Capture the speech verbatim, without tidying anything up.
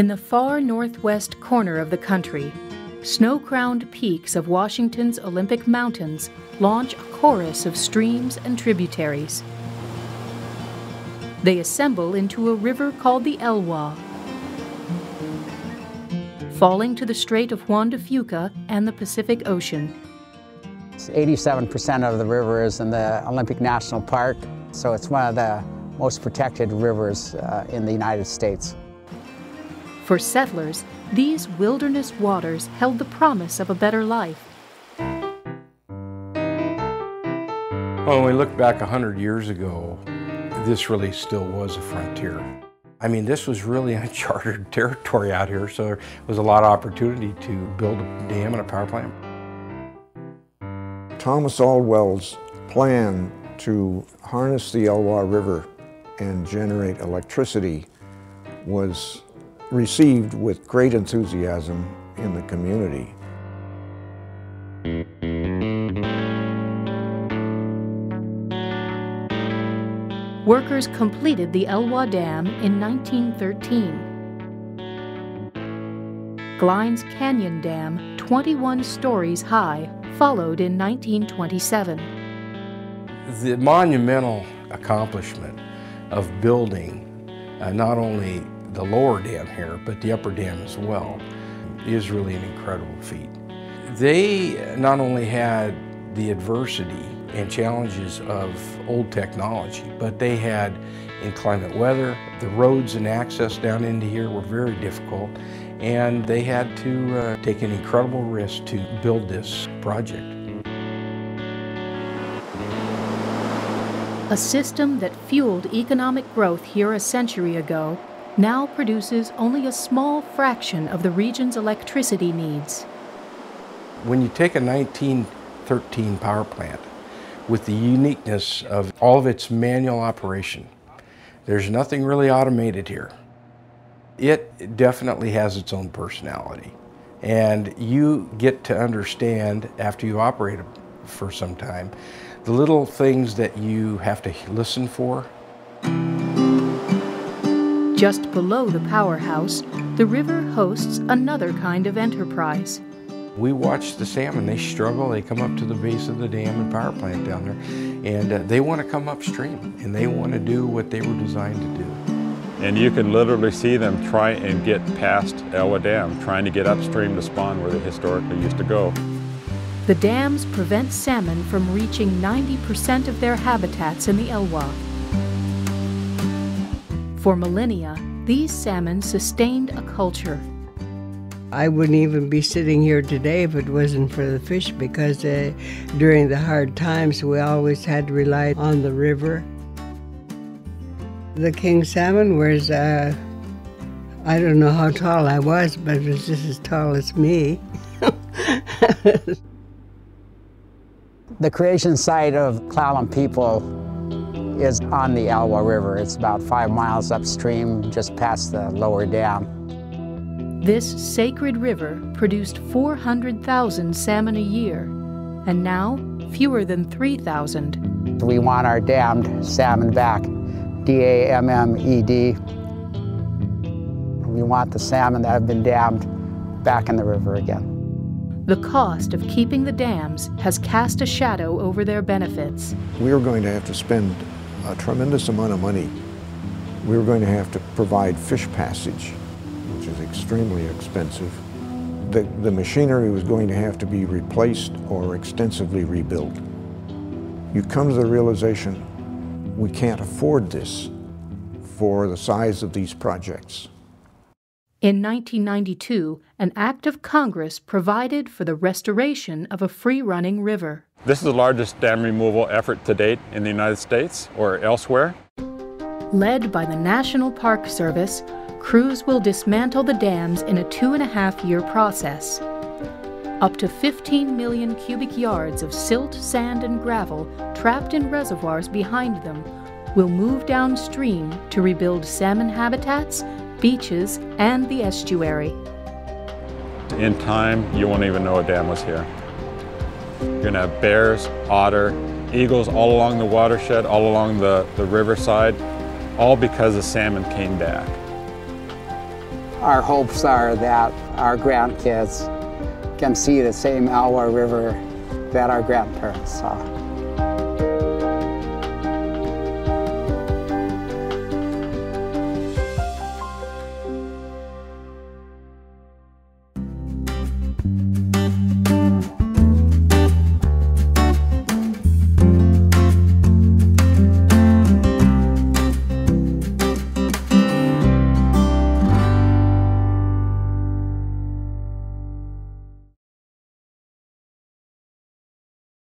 In the far northwest corner of the country, snow-crowned peaks of Washington's Olympic Mountains launch a chorus of streams and tributaries. They assemble into a river called the Elwha, falling to the Strait of Juan de Fuca and the Pacific Ocean. eighty-seven percent of the river is in the Olympic National Park, so it's one of the most protected rivers uh, in the United States. For settlers, these wilderness waters held the promise of a better life. When we look back a hundred years ago, this really still was a frontier. I mean, this was really uncharted territory out here, so there was a lot of opportunity to build a dam and a power plant. Thomas Aldwell's plan to harness the Elwha River and generate electricity was received with great enthusiasm in the community. Workers completed the Elwha Dam in nineteen thirteen. Glines Canyon Dam, twenty-one stories high, followed in nineteen twenty-seven. The monumental accomplishment of building uh, not only the lower dam here, but the upper dam as well, is really an incredible feat. They not only had the adversity and challenges of old technology, but they had, in climate weather, the roads and access down into here were very difficult, and they had to uh, take an incredible risk to build this project. A system that fueled economic growth here a century ago now produces only a small fraction of the region's electricity needs. When you take a nineteen thirteen power plant with the uniqueness of all of its manual operation, there's nothing really automated here. It definitely has its own personality. And you get to understand, after you operate for some time, the little things that you have to listen for. Just below the powerhouse, the river hosts another kind of enterprise. We watch the salmon. They struggle. They come up to the base of the dam and power plant down there, and uh, they want to come upstream, and they want to do what they were designed to do. And you can literally see them try and get past Elwha Dam, trying to get upstream to spawn where they historically used to go. The dams prevent salmon from reaching ninety percent of their habitats in the Elwha. For millennia, these salmon sustained a culture. I wouldn't even be sitting here today if it wasn't for the fish, because uh, during the hard times we always had to rely on the river. The king salmon was, uh, I don't know how tall I was, but it was just as tall as me. The creation site of Klallam people is on the Elwha River. It's about five miles upstream, just past the lower dam. This sacred river produced four hundred thousand salmon a year, and now fewer than three thousand. We want our dammed salmon back, D A M M E D. We want the salmon that have been dammed back in the river again. The cost of keeping the dams has cast a shadow over their benefits. We are going to have to spend a tremendous amount of money. We were going to have to provide fish passage, which is extremely expensive. The, the machinery was going to have to be replaced or extensively rebuilt. You come to the realization, we can't afford this for the size of these projects. In nineteen ninety-two, an act of Congress provided for the restoration of a free-running river. This is the largest dam removal effort to date in the United States or elsewhere. Led by the National Park Service, crews will dismantle the dams in a two and a half year process. Up to fifteen million cubic yards of silt, sand, and gravel trapped in reservoirs behind them will move downstream to rebuild salmon habitats, beaches, and the estuary. In time, you won't even know a dam was here. You're going to have bears, otter, eagles all along the watershed, all along the, the riverside, all because the salmon came back. Our hopes are that our grandkids can see the same Elwha River that our grandparents saw.